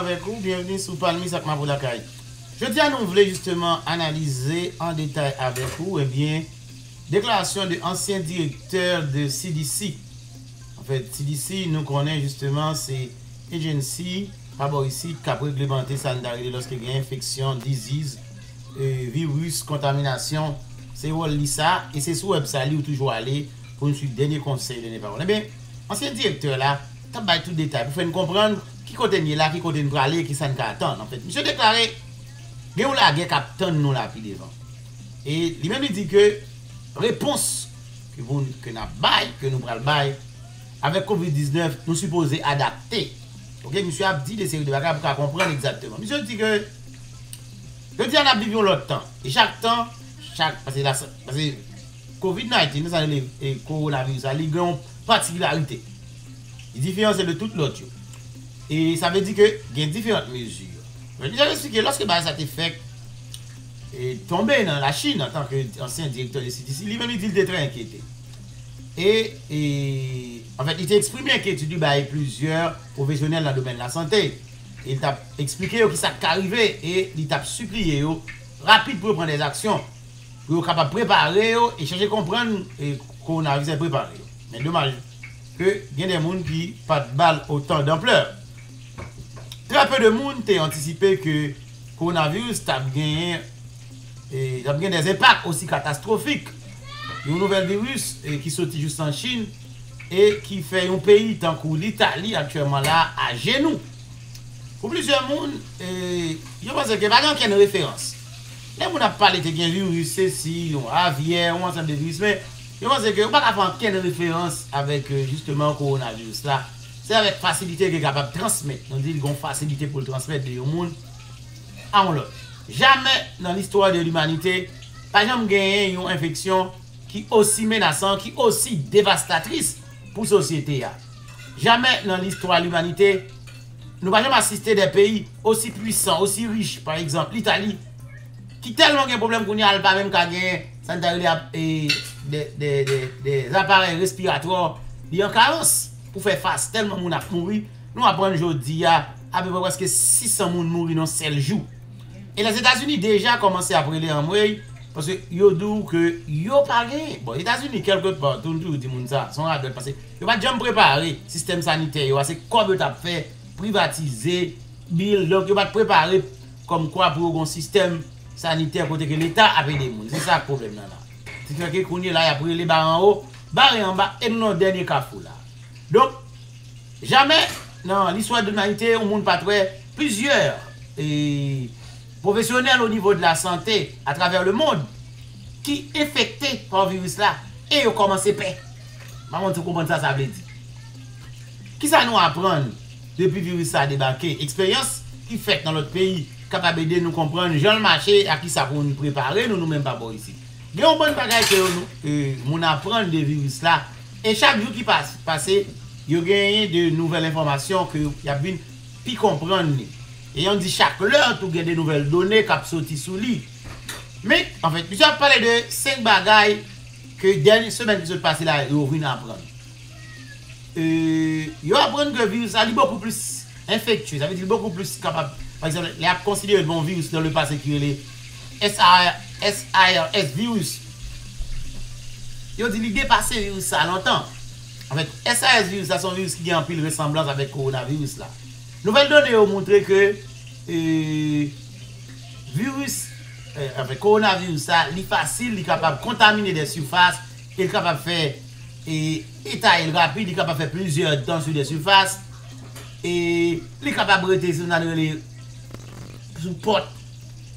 avec vous, bienvenue sur Palmi Sakma Boulakay. Je tiens à nous voulons justement analyser en détail avec vous, eh bien, déclaration de l'ancien directeur de CDC. En fait, CDC, nous connaît justement, c'est agency, d'abord ici, qui a réglementé ça lorsqu'il y a infection, disease, virus, contamination, c'est ça, et c'est sur web sali ou toujours aller pour une suite dernier conseil de Néparon. Eh bien, ancien directeur là, t'as bail tout détail pour faire nous comprendre qui côté ni là, qui côté nous aller, qui ça nous attend. En fait, monsieur déclaré, il y a la guerre qui attend nous là puis devant. Et lui-même il dit que réponse que vous que n'a bail que nous pral bail avec Covid-19 nous supposé adapter. OK, monsieur a dit des séries de bagages pour comprendre exactement. Monsieur dit que je dis on a vécu l'autre temps et chaque temps parce que Covid-19 ça le coronavirus a une particularité. Différence de toute l'autre. Et ça veut dire que il y a différentes mesures. Je vous ai expliqué lorsque ça a été fait et tombé dans la Chine en tant qu'ancien directeur de CDC, lui-même il dit qu'il était très inquiété. Et en fait, il t'a exprimé inquiétude par plusieurs professionnels dans le domaine de la santé. Il t'a expliqué que ça arrivait et il t'a supplié rapide pour prendre des actions, pour capable préparer et chercher à comprendre qu'on a réussi à préparer. Mais dommage que il y a des gens qui n'ont pas de balle autant d'ampleur. Très peu de monde t'a anticipé que le coronavirus a gagné des impacts aussi catastrophiques. Il y a un nouvel virus qui sortit juste en Chine et qui fait un pays tant que l'Italie actuellement là à genoux. Pour plusieurs monde, je pense que par exemple, il y a une référence. Là, on a parlé de virus, ceci, on a aviaire, on a ensemble de virus, mais je pense que on n'a pas faire quelle référence avec justement le coronavirus là. C'est avec facilité qu'il est capable de transmettre. On dit qu'il y a une facilité pour le transmettre de monde à l'autre. Jamais dans l'histoire de l'humanité, par exemple, il y a une infection qui est aussi menaçante, qui est aussi dévastatrice pour la société. Jamais dans l'histoire de l'humanité, nous n'avons jamais assisté des pays aussi puissants, aussi riches, par exemple l'Italie, qui tellement de problèmes qu'on a pas même qu'à gagner des appareils respiratoires en carence pour faire face tellement moun a mouru. Nous apprenons aujourd'hui à peu près presque 600 moun mouri dans seul jour. Et les États-Unis déjà commencé à brûler en mouille parce que yo dou que yo pas gagné. Bon, les États-Unis quelque part tout le dit moun ça sont radel parce que yo pas jamais préparé système sanitaire, yo c'est comme t'a fait privatiser bill donc yo pas préparé comme quoi pour un système sanitaire côté que l'État a payé des monde. C'est ça le problème là. C'est que qu'on est là, il a pris les barres en haut, barres en bas et non dernier cafou là. Donc jamais dans l'histoire de l'humanité, on monte pas très plusieurs et professionnels au niveau de la santé à travers le monde qui infectés par le virus là et ont commencé paix. Maman, tu comprends ça, ça veut dire. Qui ça nous apprend depuis le virus a débarqué? Expérience qui fait dans notre pays capable de nous comprendre, Jean le marché à qui ça pour nous préparer, nous même pas bon ici. Il y a un bon bagage que nous apprenons des virus là. Et chaque jour qui passe, il y a gagné de nouvelles informations que y a bien plus comprendre. Et on dit chaque heure, tout gagne de nouvelles données qui sortent sous lit. Mais en fait, je vais parler de 5 bagages que dernière semaine qui se passe là, ils ont venu apprendre. Ils apprennent que le virus est beaucoup plus infectieux, ça veut dire beaucoup plus capable. Par exemple, il a considéré bon virus dans le passé qui est le SARS virus. Il a dit qu'il dépassait le virus ça longtemps. En fait, SARS virus, c'est un virus qui a en pile ressemblance avec le coronavirus là. Nouvelle donnée ont montré que virus, avec coronavirus ça, il est facile, il est capable de contaminer des surfaces, il est capable de faire étaler rapide, il est capable de faire plusieurs temps sur des surfaces et il est capable de rester sous porte.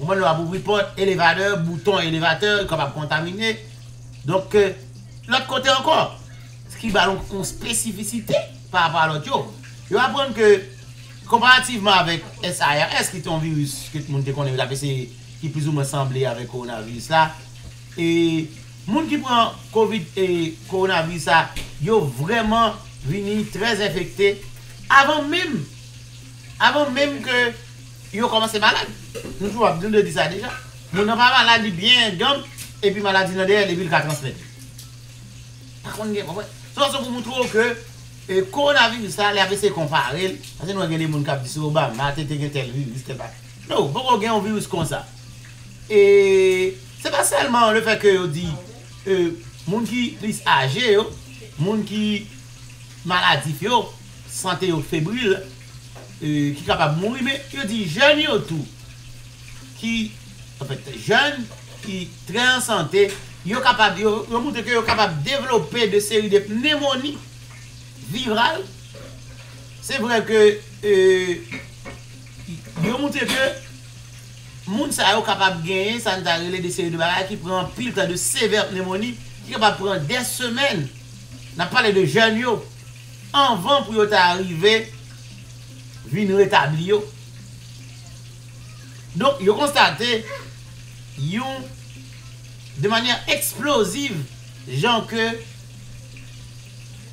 Au moins, on va ouvrir porte, élévateur, bouton, élévateur, capable de contaminer. Donc, l'autre côté encore, ce qui va une spécificité par rapport à l'autre jour. Je vais apprendre que, comparativement avec SARS, qui est un virus que tout le monde connaît, qui plus ou moins semblé avec le coronavirus là, et les gens qui prennent Covid et coronavirus là, ils sont vraiment venus très infectés avant même que ils ont commencé malade. Nous avons dit ça déjà. Nous n'avons pas maladie bien gamme et puis maladie dans derrière les villes qui transmettent. Par contre, ça pour montrer que et coronavirus ça, les c'est comparé parce que nous avons des gens qui ont dit sur Obama, tel virus, tel pas. Non, beaucoup de gens ont un virus comme ça. Et c'est pas seulement le fait que on dit monde qui plus âgé, monde qui maladif yo, santé yo fébrile, qui capable de mourir, mais je dis jeune yo tout qui en fait jeune qui très en santé, yo capable yo montre que yo capable développer de série de pneumonies virales. C'est vrai que yo montre que moun sa yo capable gagner ça nous a relé des séries de bagages qui prend pile temps de sévère pneumonie qui va prendre des semaines. N'a parlé de jeunes yo en vent pour yo t'arriver vinn rétabli yo. Donc yo constaté yo de manière explosive genre que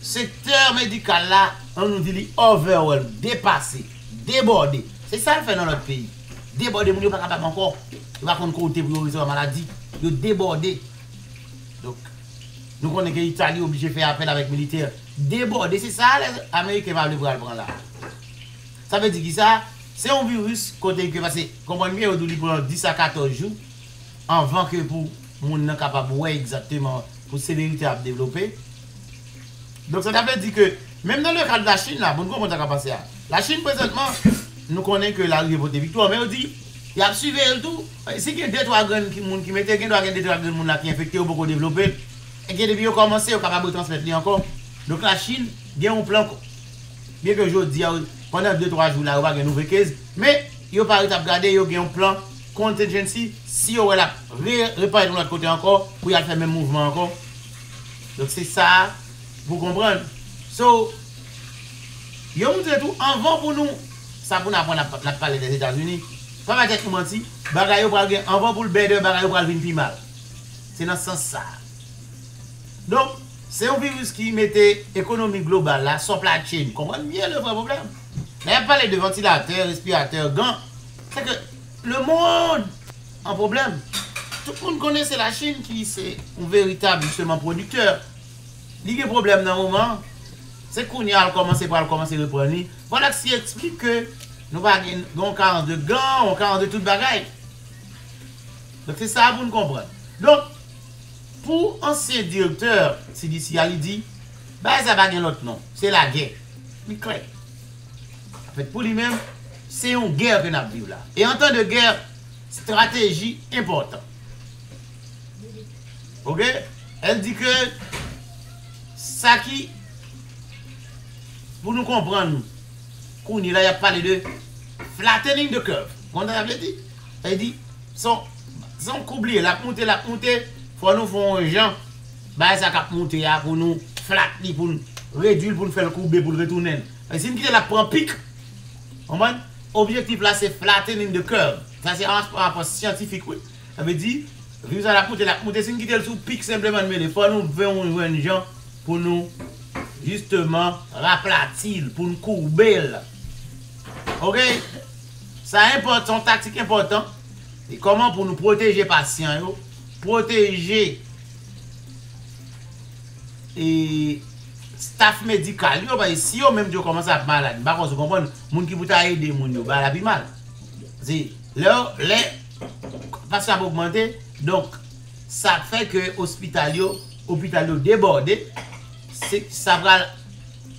secteur médical là on nous dit overall dépassé, débordé. C'est ça le fait dans notre pays. Débordé, vous n'êtes pas capable encore. Vous n'êtes pas compté pour résoudre la maladie. Vous débordé. Donc, nous connaissons que l'Italie est obligée de faire appel avec les militaires. Débordé, c'est ça, les Américains ne peuvent pas le prendre là. Ça veut dire que ça, c'est un virus côté que, parce que, comme on vient aujourd'hui pour 10 à 14 jours, en avant que pour les gens ne sont pas capables de voir exactement pour sévérité à développer. Donc, ça veut dire que, même dans le cas de la Chine, là, bon, comment ça va passer là? La Chine, présentement, nous connaissons que la révolte de victoire, mais on dit, il y a suivi le tout. Si il y a 2-3 grandes qui sont infectés, il y a 2-3 grandes qui sont infectés, beaucoup développés, et qui ont commencé, ils sont capables de transmettre encore. Donc la Chine, il y a un plan. Bien que je dis, pendant 2-3 jours, là, il y a une nouvelle case, mais ils n'ont pas regardé, ils ont un plan contingency, si on la réparé de l'autre côté encore, pour y faire le même mouvement encore. Donc c'est ça, vous comprenez. So, ils ont dit tout en vent pour nous. Ça pour nous parler des États-Unis. Pas mal d'être menti, bagaille ou bagaille, en va pour le béder, bagaille ou bagaille, plus mal. C'est dans ce sens ça. Donc, c'est un virus qui mettait l'économie globale là, sur la chaîne. Vous comprenez bien le vrai problème. D'ailleurs, parler de ventilateurs, respirateurs, gants, c'est que le monde en problème. Tout le monde connaît, c'est la Chine qui est un véritable justement producteur. Il y a des problèmes dans le moment. C'est qu'on y a commencé par commencer à reprendre. Voilà ce qui explique que nous avons 40 de gants, on 40 de toute bagaille. Donc c'est ça pour nous comprendre. Donc, pour l'ancien directeur CDC, il dit, bah, ça va gagner l'autre nom. C'est la guerre. Mais clair. En fait, pour lui-même, c'est une guerre que nous avons là. Et en temps de guerre, stratégie importante. Ok? Elle dit que ça qui... Pour nous comprendre, qu'on y a parlé de flattening de curve. Quand on a dit, elle dit, sans oublier, la montée, faut nous faire un genre, bah ça cap monter pour nous flatter, pour nous réduire, pour nous faire le courbe, pour nous retourner. Et si nous quittons la prend pic, objectif là c'est flattening de curve. Ça c'est un rapport scientifique, oui. Elle veut dire, vu ça la montée, si nous quittons le sous pic simplement, mais il faut nous faire un genre pour nous. Justement, raplatil pour nous courber. Ok? Ça important, tactique important. Et comment pour nous protéger les patients, yo? Protéger et staff médical. Yo, bah, si yo même yo commence à malade, bah, vous comprenez, moun ki vous a aidé, moun yo, bah, la pi mal. C'est là, les patients ont augmenté. Donc, ça fait que l'hôpital débordé. Ça va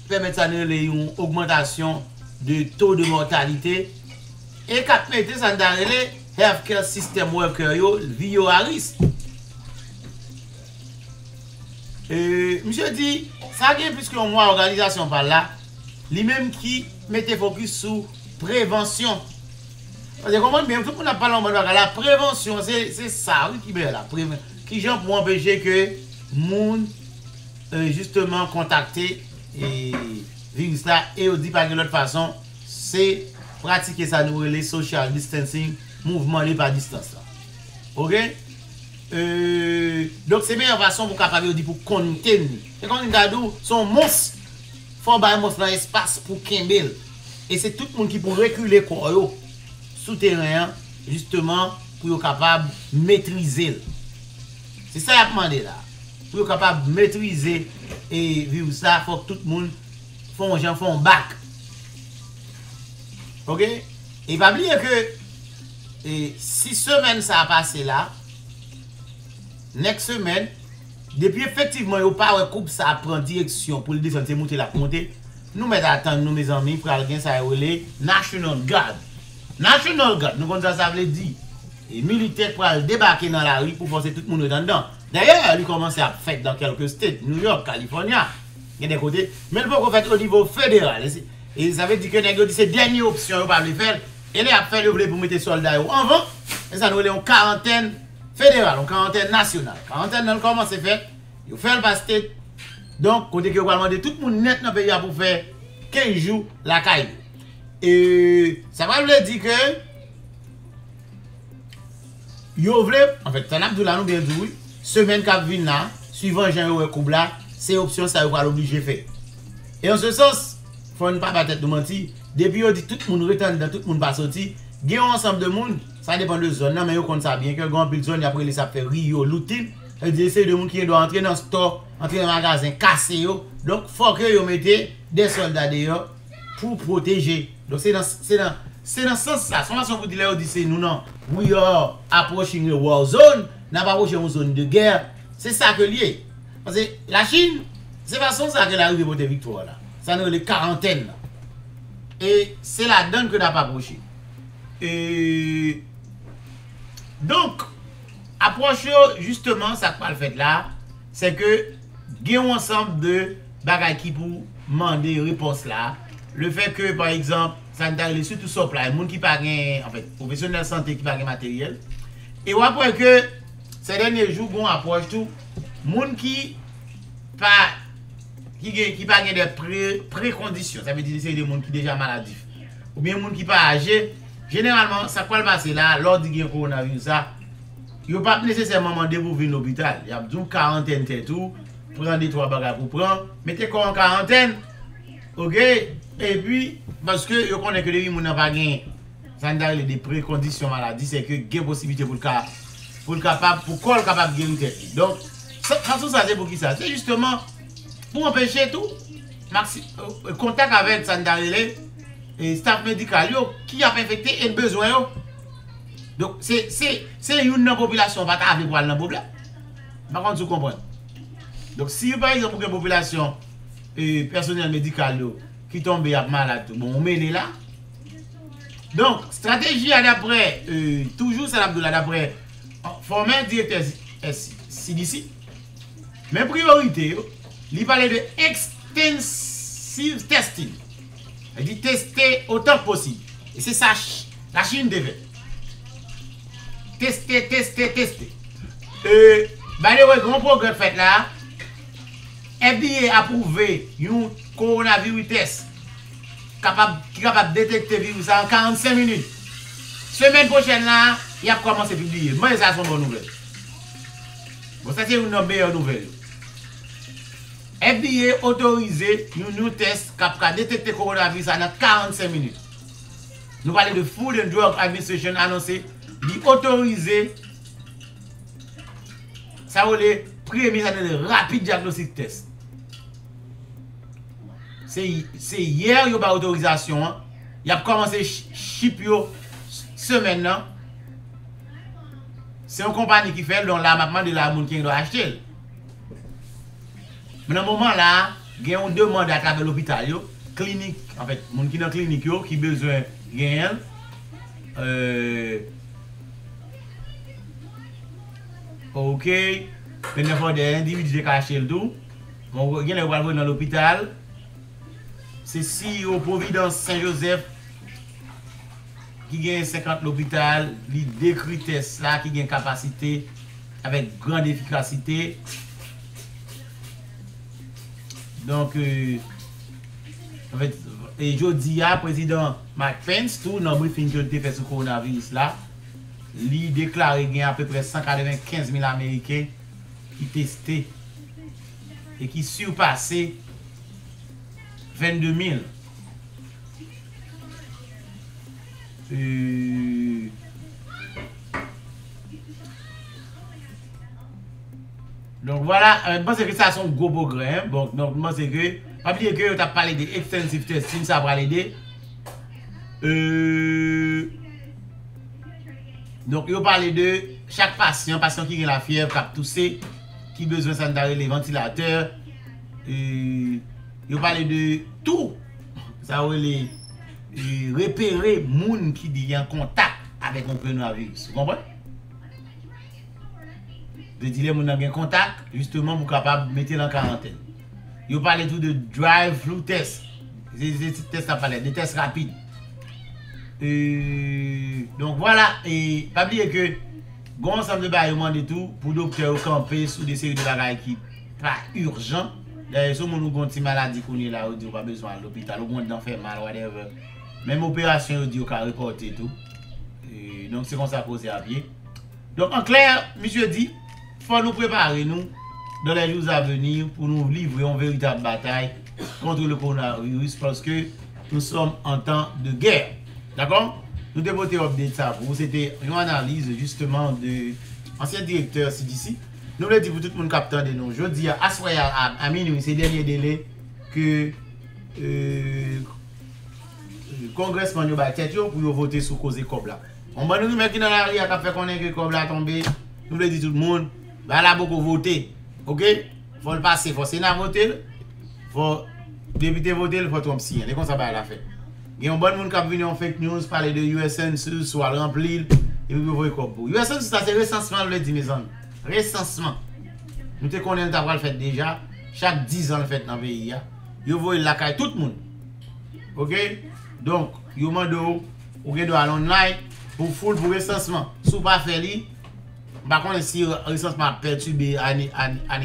permettre une augmentation de taux de mortalité et qu'à mettre ça dans le healthcare system worker vie à risque. Monsieur dit, ça vient puisque moi, organisation par là, lui-même qui mettait focus sur prévention. Parce que comment bien, tout le monde n'a pas l'emballage. La prévention, c'est ça qui met là. Qui gens pour empêcher que monde justement contacter et virus là et on dit pas de l'autre façon c'est pratiquer ça nous les social distancing mouvement les par distance là. Ok donc c'est meilleure façon pour capable dire pour contenir et quand on gadou son monstre faut ba monstre dans espace pour kembel et c'est tout le monde qui pour reculer corps yo souterrain justement pour capable maîtriser c'est ça à demander là. Pour être capable de maîtriser et vivre ça, il faut que tout le monde font j'en font bac. OK? Et pas oublier que et 6 semaines ça a passé là. Next semaine, depuis effectivement au power coupe ça prend direction pour le descendre c'est monter la montée. Nous mettons attendre nous mes amis pour quelqu'un ça relé National Guard. National Guard, nous comme ça veut dire et militaire pour aller débarquer dans la rue pour forcer tout le monde dedans. D'ailleurs, il commence à faire dans quelques states, New York, Californie, il y a des côtés. Mais le bon fait au niveau fédéral. Et ça veut dire que les dernières options, ils ne peuvent pas le faire. Et les affaires, ils veulent pour mettre les soldats en vent. Et ça nous est en quarantaine fédérale, en quarantaine nationale. Quarantaine, comment c'est fait? Ils font le state. Donc, côté que vous demander tout le monde net dans le pays pour faire 15 jours la caille. Et ça va vous dire que. Yo vle, en fait, Tanabdoula nous bien dit, semaine qui vient là, suivant Jean-Yves Koubla, c'est option ça va l'obliger faire. Et en ce sens, faut ne pas battre de mentir, depuis on dit tout le monde retourne dans tout le monde pas sorti, il y a un ensemble de monde, ça dépend de zone là, mais on connaît ça bien que grand pile zone après ça fait Rio l'outil, c'est de monde qui doit entrer dans store, entrer dans magasin, casser yo. Donc faut que yo mettez des soldats dehors pour protéger. Donc c'est dans ce sens là, son vous dit là, c'est nous non. We are approaching the war zone, n'a pas approché une zone de guerre. C'est ça que lié. Parce que la Chine, c'est pas son ça qu'elle arrive pour des victoires là. Ça nous les quarantaines. Là. Et c'est la donne que n'a pas approché. Et donc, approche justement ça qu'on va le faire là, c'est que il y a un ensemble de bagages qui pour demander réponse là. Le fait que par exemple sanitaire, surtout sop là, les gens qui parlent, en fait, professionnels de santé qui parlent matériel. Et on apprend que ces derniers jours, on approche tout, les gens qui parlent des préconditions, ça veut dire que c'est des gens qui sont déjà maladifs, ou bien des gens qui parlent âgés, généralement, ça peut passer là, lors du coronavirus, ils ne sont pas nécessairement demandés pour venir à l'hôpital. Il y a une quarantaine de tout, prendre des 3 bagages pour prendre, mettez quoi en quarantaine, ok? Et puis, parce que je connais que les gens n'ont pas gagné, ça n'a pas des préconditions maladie, c'est que il y a possibilité pour le capable, pour qu'on soit capable de guérir. Donc, ça c'est pour qui ça? C'est justement pour empêcher tout contact avec Sandarele et staff médical qui a infecté et besoin. Donc, c'est une population qui va avoir besoin d'un problème. Par contre, vous comprenez. Donc, si par exemple, pour une population personnelle médicale, qui tombe à malade. Bon, on mène là. Donc, stratégie à d'après, toujours ça Abdoulaye d'après, former directeur CDC. Mais priorité, il parlait de extensive testing. Il dit tester autant que possible. Et c'est ça, la Chine devait. Tester. Bah, le grand programme fait là. FDA a approuvé un coronavirus test capable de détecter le virus en 45 minutes. Semaine prochaine, là, il a commencé à publier. Mais ça, c'est une bonne nouvelle. Bon, ça, c'est une meilleure nouvelle. FDA a autorisé un nouveau test capable de détecter le coronavirus en 45 minutes. Nous parlons de Food and Drug Administration annoncé, il autorisé ça, on est premier rapide diagnostic test. C'est hier, il y a eu l'autorisation. Hein? Il a commencé chip semaine. Hein? C'est une compagnie qui fait donc là maintenant de la monde qui doit acheter. Mais dans moment là, il y a une demande à travers l'hôpital, clinique, en fait, monde qui dans clinique yo, qui besoin gain. OK, il y a des individus qui cachent le tout. Il y a des gens dans l'hôpital. C'est si au Providence Saint-Joseph qui gagne 50 l'hôpital, il décrit test là qui gagne capacité avec grande efficacité. Donc, en fait, et je dis à président Mike Pence, tout dans le briefing que j'ai fait sur le coronavirus là, il déclare qu'il y a à peu près 195 000 Américains qui testaient et qui surpassaient 22 000. Donc voilà, je pense que ça a son gros programme. Donc, je pense que Je veux dire que tu as parlé de extensive testing, ça va l'aider. Donc, vous parlez de chaque patient qui a la fièvre, qui a toussé, qui a besoin de sanitaire, les ventilateurs. Vous parlez de tout. Ça va les repérer les gens qui sont en contact avec le coronavirus. Vous comprenez? De dire que les gens qui sont en contact, justement, pour capable mettre en quarantaine. Vous parlez tout de drive-through test. Des tests rapides. Donc voilà, et pas oublier que bon ensemble de baillements de tout pour docteur camper sous des séries de bagages qui pas urgent. D'ailleurs, si on a une maladie qu'on est là, on n'a pas besoin à l'hôpital, on n'a fait mal, whatever. Même opération, on dit qu'on a reporté tout. Donc c'est comme ça qu'on s'est à pied. Donc en clair, monsieur dit, il faut nous préparer nous dans les jours à venir pour nous livrer une véritable bataille contre le coronavirus parce que nous sommes en temps de guerre. D'accord? Nous devons te update ça pour vous. C'était une analyse justement de l'ancien directeur CDC. Nous voulons dire pour tout le monde capteur de nous. Je dis à minuit, c'est le dernier délai que le congressman nous a tête pour voter sur cause de Cobla. On va nous mettre dans la rue à faire connaître que Cobla a tombé. Nous voulons dire tout le monde, bah là beaucoup voter. Ok? Faut le passer, faut Sénat voter, faut député voter, faut Trump signer. C'est comme ça va la faire. Il y a un bon monde qui a venu en fake news, parler de USN, soit rempli, et vous voyez quoi. USN, c'est recensement, je le dis, mes amis. Recensement. Nous te connaissons, nous le fait déjà. Chaque 10 ans, le fait dans le pays. Vous voyez la caille, tout le monde. Ok? Donc, vous m'avez dit, à l'online, pour full, pour recensement. Si vous ne faites pas, par contre, si le recensement a perturbé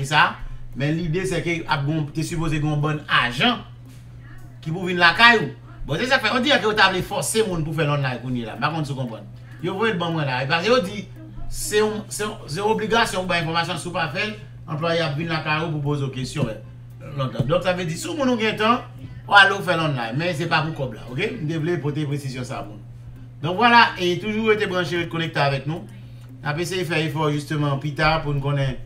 ça, mais l'idée, c'est que vous êtes supposé avoir un bon agent qui vous vient la caille. Bon, c'est ça que on dit que vous avez forcé les gens pour faire l'online qu'on est là. Par contre, vous comprenez. Vous voyez le bon là. Et parce que vous dites, c'est une obligation pour l'information sur pas faire, l'employé a pris la carreau pour poser des questions. Donc, ça veut dire, si vous avez un temps, on va faire l'online. Mais ce n'est pas pour Cobla. Ok? Vous devez porter précision ça. Donc voilà, et toujours été branché et connecté avec nous. On a essayé de faire effort justement plus tard pour nous connaître.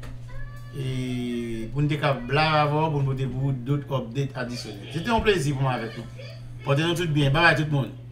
Et pour nous décabler avant, pour nous donner d'autres updates additionnels. C'était un plaisir pour moi avec nous. Portez-nous tout bien. Bye bye tout le monde.